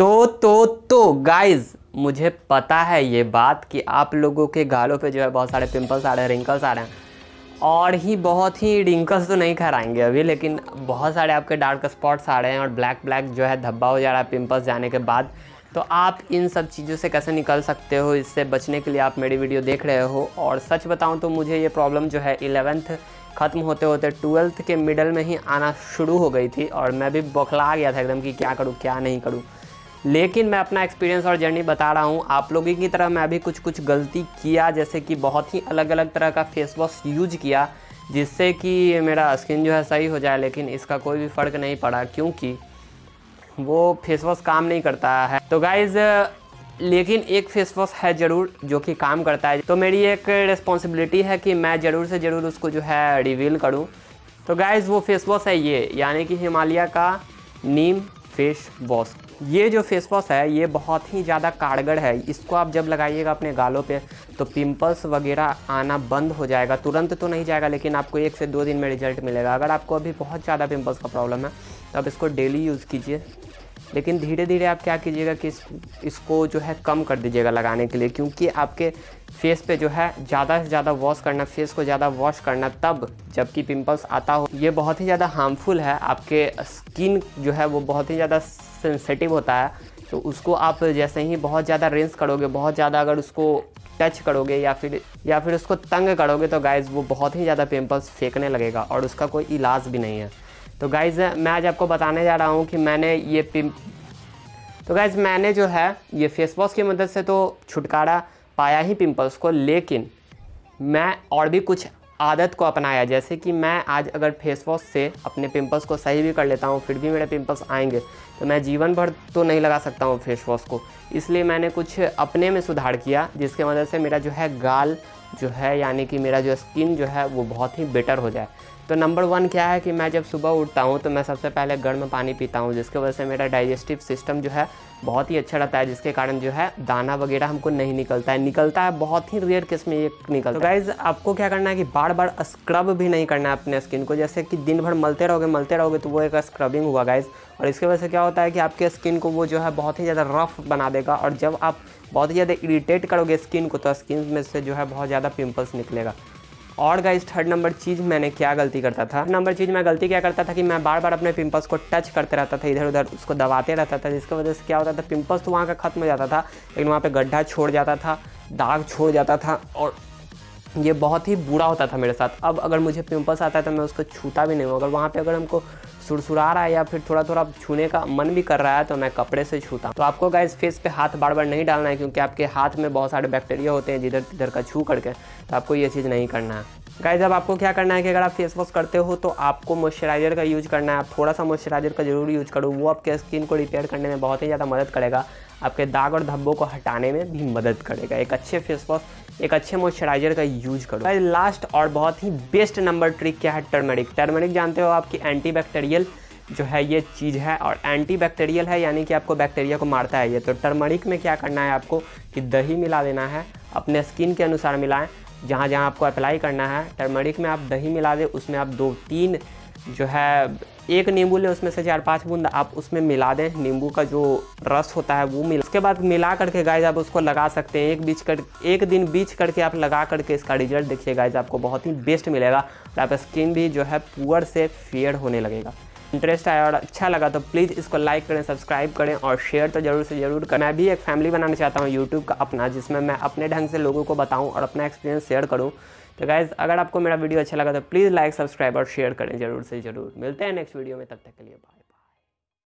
तो गाइज मुझे पता है ये बात कि आप लोगों के गालों पे जो है बहुत सारे पिंपल्स आ रहे हैं, रिंकल्स आ रहे हैं, और ही बहुत ही रिंकल्स तो नहीं खराएंगे अभी, लेकिन बहुत सारे आपके डार्क स्पॉट्स आ रहे हैं और ब्लैक जो है धब्बा हो जा रहा है पिंपल्स जाने के बाद। तो आप इन सब चीज़ों से कैसे निकल सकते हो, इससे बचने के लिए आप मेरी वीडियो देख रहे हो। और सच बताऊँ तो मुझे ये प्रॉब्लम जो है 11th ख़त्म होते होते 12th के मिडल में ही आना शुरू हो गई थी और मैं भी बौखला गया था एकदम कि क्या करूँ क्या नहीं करूँ। लेकिन मैं अपना एक्सपीरियंस और जर्नी बता रहा हूँ, आप लोगों की तरह मैं भी कुछ गलती किया, जैसे कि बहुत ही अलग अलग तरह का फेस वॉश यूज किया जिससे कि मेरा स्किन जो है सही हो जाए, लेकिन इसका कोई भी फ़र्क नहीं पड़ा क्योंकि वो फेस वॉश काम नहीं करता है। तो गाइज़ लेकिन एक फेस वॉश है ज़रूर जो कि काम करता है, तो मेरी एक रिस्पॉन्सिबिलिटी है कि मैं ज़रूर से ज़रूर उसको जो है रिवील करूँ। तो गाइज़ वो फेस वॉश है ये, यानी कि हिमालय का नीम फेस वॉश। ये जो फेस वॉश है ये बहुत ही ज़्यादा कारगर है, इसको आप जब लगाइएगा अपने गालों पे तो पिंपल्स वगैरह आना बंद हो जाएगा। तुरंत तो नहीं जाएगा लेकिन आपको 1 से 2 दिन में रिजल्ट मिलेगा। अगर आपको अभी बहुत ज़्यादा पिंपल्स का प्रॉब्लम है तो आप इसको डेली यूज़ कीजिए, लेकिन धीरे धीरे आप क्या कीजिएगा कि इसको जो है कम कर दीजिएगा लगाने के लिए, क्योंकि आपके फेस पे जो है ज़्यादा से ज़्यादा वॉश करना, फेस को ज़्यादा वॉश करना तब जबकि पिंपल्स आता हो, ये बहुत ही ज़्यादा हार्मफुल है। आपके स्किन जो है वो बहुत ही ज़्यादा सेंसिटिव होता है, तो उसको आप जैसे ही बहुत ज़्यादा रिंस करोगे, बहुत ज़्यादा अगर उसको टच करोगे या फिर उसको तंग करोगे तो गाइज़ वो बहुत ही ज़्यादा पिंपल्स फेंकने लगेगा और उसका कोई इलाज भी नहीं है। तो गाइज़ मैं आज आपको बताने जा रहा हूँ कि मैंने जो है ये फेस वॉश की मदद से तो छुटकारा पाया ही पिंपल्स को, लेकिन मैं और भी कुछ आदत को अपनाया, जैसे कि मैं आज अगर फेस वॉश से अपने पिंपल्स को सही भी कर लेता हूँ फिर भी मेरे पिंपल्स आएंगे तो मैं जीवन भर तो नहीं लगा सकता हूँ फेस वॉश को, इसलिए मैंने कुछ अपने में सुधार किया जिसके मदद से मेरा जो है गाल जो है यानी कि मेरा जो स्किन जो है वो बहुत ही बेटर हो जाए। तो नंबर 1 क्या है कि मैं जब सुबह उठता हूँ तो मैं सबसे पहले गर्म पानी पीता हूँ, जिसके वजह से मेरा डाइजेस्टिव सिस्टम जो है बहुत ही अच्छा रहता है, जिसके कारण जो है दाना वगैरह हमको नहीं निकलता है, निकलता है बहुत ही रेयर केस में ये निकलता है। तो गाइज़ आपको क्या करना है कि बार बार स्क्रब भी नहीं करना है अपने स्किन को, जैसे कि दिन भर मलते रहोगे तो वो एक स्क्रबिंग हुआ गाइज़, और इसके वजह से क्या होता है कि आपके स्किन को वो जो है बहुत ही ज़्यादा रफ बना देगा, और जब आप बहुत ही ज़्यादा इरीटेट करोगे स्किन को तो स्किन में से जो है बहुत ज़्यादा पिम्पल्स निकलेगा। और गाइज थर्ड नंबर चीज़ मैं गलती क्या करता था कि मैं बार बार अपने पिंपल्स को टच करते रहता था, इधर उधर उसको दबाते रहता था, जिसकी वजह से क्या होता था पिंपल्स तो वहाँ का ख़त्म हो जाता था लेकिन वहाँ पे गड्ढा छोड़ जाता था, दाग छोड़ जाता था, और ये बहुत ही बुरा होता था मेरे साथ। अब अगर मुझे पिंपल्स आता है तो मैं उसको छूता भी नहीं हूँ, अगर वहाँ पर अगर हमको सुरसुरा रहा है या फिर थोड़ा छूने का मन भी कर रहा है तो मैं कपड़े से छूता हूँ। तो आपको गाइज फेस पे हाथ बार बार नहीं डालना है क्योंकि आपके हाथ में बहुत सारे बैक्टीरिया होते हैं जिधर तिधर का छू करके, तो आपको ये चीज़ नहीं करना है। गाइज अब आपको क्या करना है कि अगर आप फेस वॉश करते हो तो आपको मॉइस्चराइज़र का यूज़ करना है, आप थोड़ा सा मॉइस्चराइज़र का ज़रूर यूज़ करो, वो आपके स्किन को रिपेयर करने में बहुत ही ज़्यादा मदद करेगा, आपके दाग और धब्बों को हटाने में भी मदद करेगा। एक अच्छे फेस वॉश, एक अच्छे मॉइस्चराइज़र का यूज करो। भाई लास्ट और बहुत ही बेस्ट नंबर ट्रिक क्या है, टर्मरिक जानते हो आपकी एंटीबैक्टीरियल जो है ये चीज़ है, और एंटीबैक्टीरियल है यानी कि आपको बैक्टीरिया को मारता है ये। तो टर्मरिक में क्या करना है आपको कि दही मिला देना है, अपने स्किन के अनुसार मिलाएं, जहाँ जहाँ आपको अप्लाई करना है टर्मरिक में आप दही मिला दें, उसमें आप 2-3 जो है एक नींबू लें, उसमें से 4-5 बूंद आप उसमें मिला दें, नींबू का जो रस होता है वो मिला, उसके बाद मिला करके गाइज आप उसको लगा सकते हैं, एक दिन बीच करके आप लगा करके इसका रिजल्ट देखिए गाइज आपको बहुत ही बेस्ट मिलेगा और आपका स्किन भी जो है पुअर से फेयर होने लगेगा। इंटरेस्ट आया और अच्छा लगा तो प्लीज़ इसको लाइक करें, सब्सक्राइब करें और शेयर तो ज़रूर से ज़रूर करें। मैं भी एक फैमिली बनाना चाहता हूँ यूट्यूब का अपना, जिसमें मैं अपने ढंग से लोगों को बताऊँ और अपना एक्सपीरियंस शेयर करूँ। तो गाइज़ अगर आपको मेरा वीडियो अच्छा लगा तो प्लीज़ लाइक, सब्सक्राइब और शेयर करें ज़रूर से ज़रूर। मिलते हैं नेक्स्ट वीडियो में, तब तक के लिए बाय।